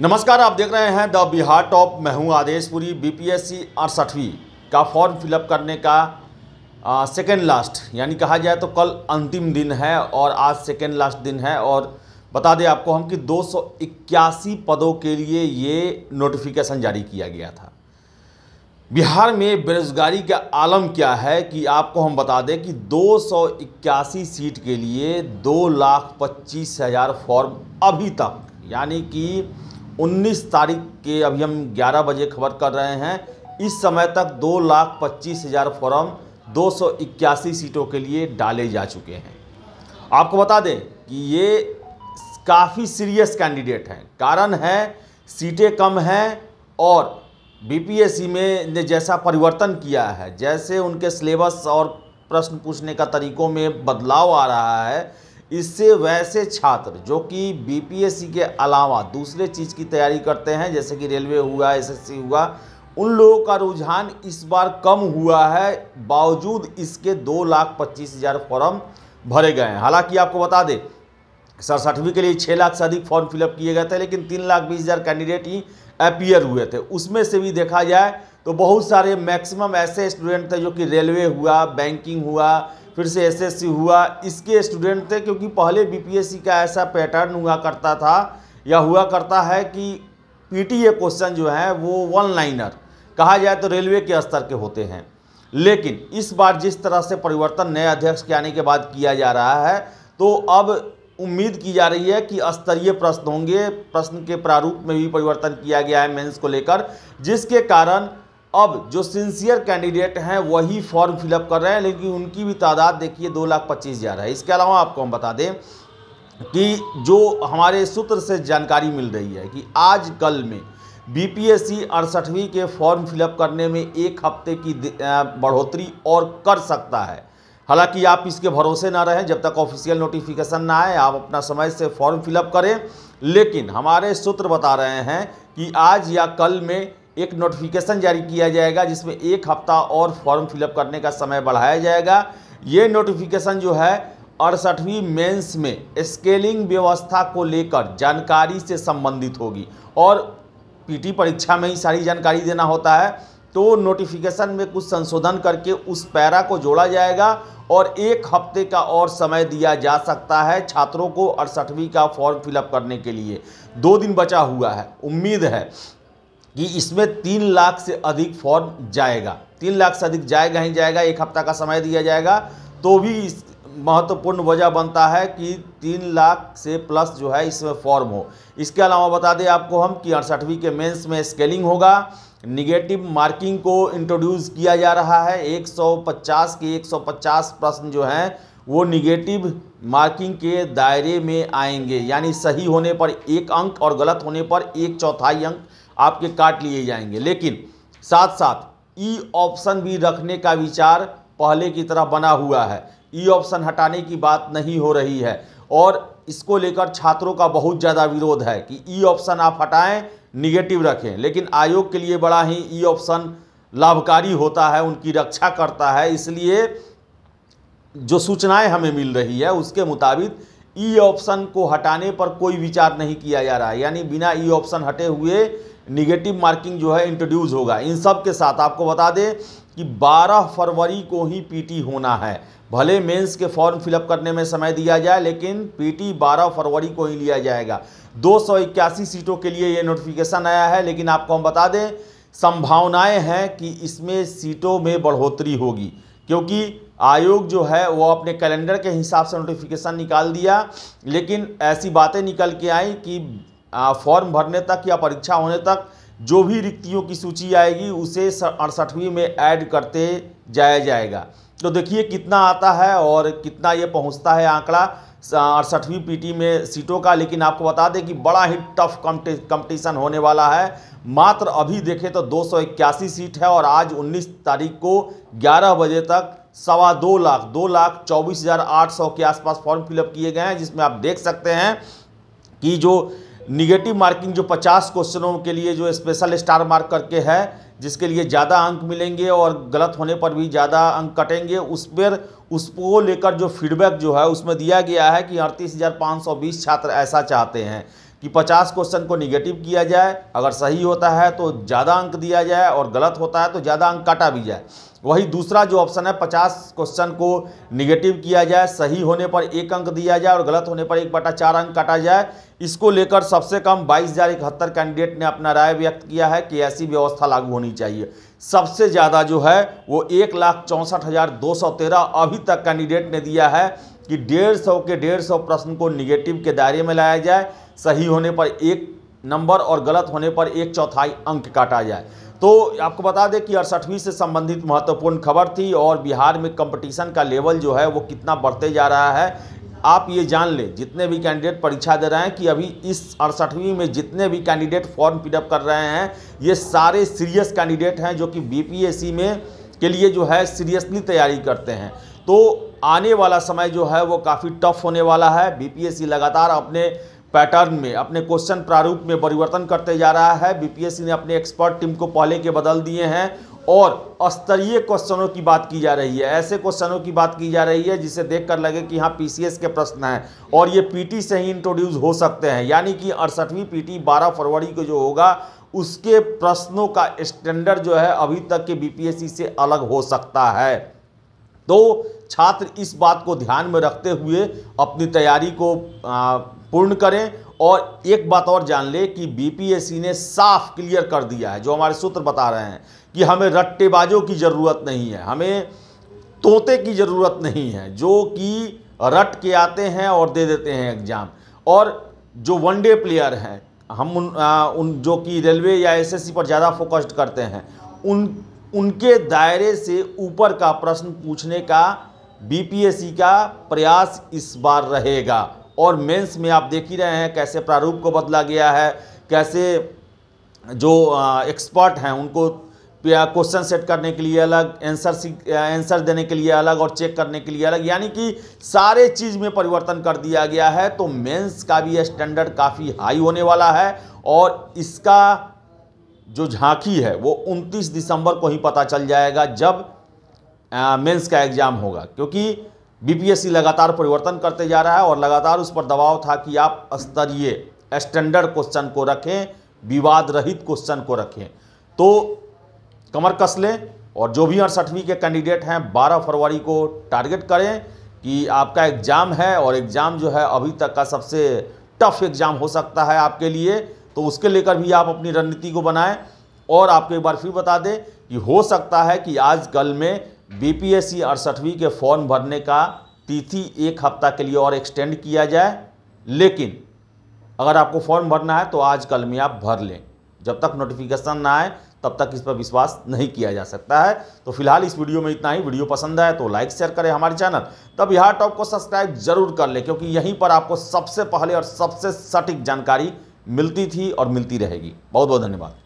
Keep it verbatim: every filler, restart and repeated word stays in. नमस्कार, आप देख रहे हैं द बिहार टॉप। मैं हूं आदेशपुरी। बीपीएससी अड़सठवीं का फॉर्म फिलअप करने का सेकेंड लास्ट यानी कहा जाए तो कल अंतिम दिन है और आज सेकेंड लास्ट दिन है। और बता दें आपको हम कि दो सौ इक्यासी पदों के लिए ये नोटिफिकेशन जारी किया गया था। बिहार में बेरोजगारी का आलम क्या है कि आपको हम बता दें कि दो सौ इक्यासी सीट के लिए दो लाख पच्चीस हज़ार फॉर्म अभी तक यानी कि उन्नीस तारीख के अभी हम ग्यारह बजे खबर कर रहे हैं, इस समय तक दो लाख पच्चीस हज़ार फॉर्म दो सौ इक्यासी सीटों के लिए डाले जा चुके हैं। आपको बता दें कि ये काफ़ी सीरियस कैंडिडेट हैं। कारण है सीटें कम हैं और बीपीएससी में ने जैसा परिवर्तन किया है, जैसे उनके सिलेबस और प्रश्न पूछने का तरीकों में बदलाव आ रहा है, इससे वैसे छात्र जो कि बीपीएससी के अलावा दूसरे चीज़ की तैयारी करते हैं जैसे कि रेलवे हुआ, एसएससी हुआ, उन लोगों का रुझान इस बार कम हुआ है। बावजूद इसके दो लाख पच्चीस हज़ार फॉर्म भरे गए हैं। हालांकि आपको बता दें सड़सठवीं के लिए छः लाख से अधिक फॉर्म फिलअप किए गए थे, लेकिन तीन लाख बीस हज़ार कैंडिडेट ही अपीयर हुए थे। उसमें से भी देखा जाए तो बहुत सारे मैक्सिमम ऐसे स्टूडेंट थे जो कि रेलवे हुआ, बैंकिंग हुआ, फिर से एसएससी हुआ, इसके स्टूडेंट थे। क्योंकि पहले बीपीएससी का ऐसा पैटर्न हुआ करता था या हुआ करता है कि पीटीए क्वेश्चन जो है वो वन लाइनर कहा जाए तो रेलवे के स्तर के होते हैं। लेकिन इस बार जिस तरह से परिवर्तन नए अध्यक्ष के आने के बाद किया जा रहा है, तो अब उम्मीद की जा रही है कि स्तरीय प्रश्न होंगे। प्रश्न के प्रारूप में भी परिवर्तन किया गया है मेंस को लेकर, जिसके कारण अब जो सिंसियर कैंडिडेट हैं वही फॉर्म फिलअप कर रहे हैं, लेकिन उनकी भी तादाद देखिए दो लाख पच्चीस हज़ार है। इसके अलावा आपको हम बता दें कि जो हमारे सूत्र से जानकारी मिल रही है कि आज कल में बीपीएससी अड़सठवीं के फॉर्म फिलअप करने में एक हफ्ते की बढ़ोतरी और कर सकता है। हालांकि आप इसके भरोसे ना रहें जब तक ऑफिशियल नोटिफिकेशन ना आए, आप अपना समय से फॉर्म फिलअप करें। लेकिन हमारे सूत्र बता रहे हैं कि आज या कल में एक नोटिफिकेशन जारी किया जाएगा जिसमें एक हफ्ता और फॉर्म फिलअप करने का समय बढ़ाया जाएगा। ये नोटिफिकेशन जो है अड़सठवीं मेंस में स्केलिंग व्यवस्था को लेकर जानकारी से संबंधित होगी और पीटी परीक्षा में ही सारी जानकारी देना होता है, तो नोटिफिकेशन में कुछ संशोधन करके उस पैरा को जोड़ा जाएगा और एक हफ्ते का और समय दिया जा सकता है छात्रों को अड़सठवीं का फॉर्म फिलअप करने के लिए। दो दिन बचा हुआ है। उम्मीद है कि इसमें तीन लाख से अधिक फॉर्म जाएगा, तीन लाख से अधिक जाएगा ही जाएगा। एक हफ्ता का समय दिया जाएगा तो भी इस महत्वपूर्ण वजह बनता है कि तीन लाख से प्लस जो है इसमें फॉर्म हो। इसके अलावा बता दें आपको हम कि अड़सठवीं के मेंस में स्केलिंग होगा, निगेटिव मार्किंग को इंट्रोड्यूस किया जा रहा है। एक सौ पचास के एक सौ पचास प्रश्न जो हैं वो निगेटिव मार्किंग के दायरे में आएंगे, यानी सही होने पर एक अंक और गलत होने पर एक चौथाई अंक आपके काट लिए जाएंगे। लेकिन साथ साथ ई ऑप्शन भी रखने का विचार पहले की तरह बना हुआ है। ई ऑप्शन हटाने की बात नहीं हो रही है और इसको लेकर छात्रों का बहुत ज़्यादा विरोध है कि ई ऑप्शन आप हटाएं, निगेटिव रखें। लेकिन आयोग के लिए बड़ा ही ई ऑप्शन लाभकारी होता है, उनकी रक्षा करता है। इसलिए जो सूचनाएं हमें मिल रही है उसके मुताबिक ई ऑप्शन को हटाने पर कोई विचार नहीं किया जा रहा है, यानी बिना ई ऑप्शन हटे हुए निगेटिव मार्किंग जो है इंट्रोड्यूस होगा। इन सब के साथ आपको बता दें कि बारह फरवरी को ही पीटी होना है। भले मेंस के फॉर्म फिलअप करने में समय दिया जाए, लेकिन पीटी बारह फरवरी को ही लिया जाएगा। दो सौ इक्यासी सीटों के लिए ये नोटिफिकेशन आया है, लेकिन आपको हम बता दें संभावनाएं हैं कि इसमें सीटों में बढ़ोतरी होगी, क्योंकि आयोग जो है वो अपने कैलेंडर के हिसाब से नोटिफिकेशन निकाल दिया। लेकिन ऐसी बातें निकल के आई कि फॉर्म भरने तक या परीक्षा होने तक जो भी रिक्तियों की सूची आएगी उसे अड़सठवीं में ऐड करते जाया जाएगा। तो देखिए कितना आता है और कितना ये पहुंचता है आंकड़ा अड़सठवीं पीटी में सीटों का। लेकिन आपको बता दें कि बड़ा ही टफ कंपटीशन होने वाला है। मात्र अभी देखें तो दो सौ इक्यासी सीट है और आज उन्नीस तारीख को ग्यारह बजे तक सवा दो लाख दो लाख चौबीस हज़ार आठ सौ के आसपास फॉर्म फिलअप किए गए हैं, जिसमें आप देख सकते हैं कि जो निगेटिव मार्किंग जो पचास क्वेश्चनों के लिए जो स्पेशल स्टार मार्क करके है, जिसके लिए ज़्यादा अंक मिलेंगे और गलत होने पर भी ज़्यादा अंक कटेंगे, उस पर उसको लेकर जो फीडबैक जो है उसमें दिया गया है कि अड़तीस हज़ार पाँच सौ बीस छात्र ऐसा चाहते हैं कि पचास क्वेश्चन को निगेटिव किया जाए, अगर सही होता है तो ज़्यादा अंक दिया जाए और गलत होता है तो ज़्यादा अंक काटा भी जाए। वही दूसरा जो ऑप्शन है पचास क्वेश्चन को निगेटिव किया जाए, सही होने पर एक अंक दिया जाए और गलत होने पर एक बटा चार अंक काटा जाए। इसको लेकर सबसे कम बाईस हज़ार इकहत्तर कैंडिडेट ने अपना राय व्यक्त किया है कि ऐसी व्यवस्था लागू होनी चाहिए। सबसे ज़्यादा जो है वो एक लाख चौंसठ हज़ार दो सौ तेरह अभी तक कैंडिडेट ने दिया है कि डेढ़ सौ के डेढ़ सौ प्रश्न को निगेटिव के दायरे में लाया जाए, सही होने पर एक नंबर और गलत होने पर एक चौथाई अंक काटा जाए। तो आपको बता दें कि अड़सठवीं से संबंधित महत्वपूर्ण खबर थी और बिहार में कंपटीशन का लेवल जो है वो कितना बढ़ते जा रहा है आप ये जान लें। जितने भी कैंडिडेट परीक्षा दे रहे हैं कि अभी इस अड़सठवीं में जितने भी कैंडिडेट फॉर्म फिलअप कर रहे हैं ये सारे सीरियस कैंडिडेट हैं जो कि बीपीएससी में के लिए जो है सीरियसली तैयारी करते हैं। तो आने वाला समय जो है वो काफ़ी टफ होने वाला है। बीपीएससी लगातार अपने पैटर्न में अपने क्वेश्चन प्रारूप में परिवर्तन करते जा रहा है। बीपीएससी ने अपने एक्सपर्ट टीम को पहले के बदल दिए हैं और स्तरीय क्वेश्चनों की बात की जा रही है, ऐसे क्वेश्चनों की बात की जा रही है जिसे देखकर लगे कि हाँ पीसीएस के प्रश्न हैं और ये पीटी से ही इंट्रोड्यूस हो सकते हैं। यानी कि अड़सठवीं पीटी बारह फरवरी को जो होगा उसके प्रश्नों का स्टैंडर्ड जो है अभी तक के बीपीएससी से अलग हो सकता है। तो छात्र इस बात को ध्यान में रखते हुए अपनी तैयारी को आ, पूर्ण करें। और एक बात और जान ले कि बीपीएससी ने साफ क्लियर कर दिया है, जो हमारे सूत्र बता रहे हैं कि हमें रट्टेबाजों की ज़रूरत नहीं है, हमें तोते की ज़रूरत नहीं है जो कि रट के आते हैं और दे देते हैं एग्ज़ाम। और जो वनडे प्लेयर हैं हम उन, आ, उन जो कि रेलवे या एसएससी पर ज़्यादा फोकस्ड करते हैं उन उनके दायरे से ऊपर का प्रश्न पूछने का बीपीएससी का प्रयास इस बार रहेगा। और मेंस में आप देख ही रहे हैं कैसे प्रारूप को बदला गया है, कैसे जो एक्सपर्ट हैं उनको क्वेश्चन सेट करने के लिए अलग, आंसर आंसर देने के लिए अलग और चेक करने के लिए अलग, यानी कि सारे चीज़ में परिवर्तन कर दिया गया है। तो मेंस का भी स्टैंडर्ड काफ़ी हाई होने वाला है और इसका जो झांकी है वो उनतीस दिसंबर को ही पता चल जाएगा जब आ, मेंस का एग्ज़ाम होगा, क्योंकि बीपीएससी लगातार परिवर्तन करते जा रहा है और लगातार उस पर दबाव था कि आप स्तरीय स्टैंडर्ड क्वेश्चन को रखें, विवाद रहित क्वेश्चन को रखें। तो कमर कस लें और जो भी अड़सठवीं के कैंडिडेट हैं बारह फरवरी को टारगेट करें कि आपका एग्ज़ाम है और एग्ज़ाम जो है अभी तक का सबसे टफ एग्ज़ाम हो सकता है आपके लिए, तो उसके लेकर भी आप अपनी रणनीति को बनाएं। और आपको एक बार फिर बता दें कि हो सकता है कि आज कल में बीपीएससी अड़सठवीं के फॉर्म भरने का तिथि एक हफ्ता के लिए और एक्सटेंड किया जाए, लेकिन अगर आपको फॉर्म भरना है तो आज कल में आप भर लें। जब तक नोटिफिकेशन ना आए तब तक इस पर विश्वास नहीं किया जा सकता है। तो फिलहाल इस वीडियो में इतना ही। वीडियो पसंद आए तो लाइक शेयर करें, हमारे चैनल द बिहार टॉप को सब्सक्राइब जरूर कर लें, क्योंकि यहीं पर आपको सबसे पहले और सबसे सटीक जानकारी मिलती थी और मिलती रहेगी। बहुत बहुत धन्यवाद।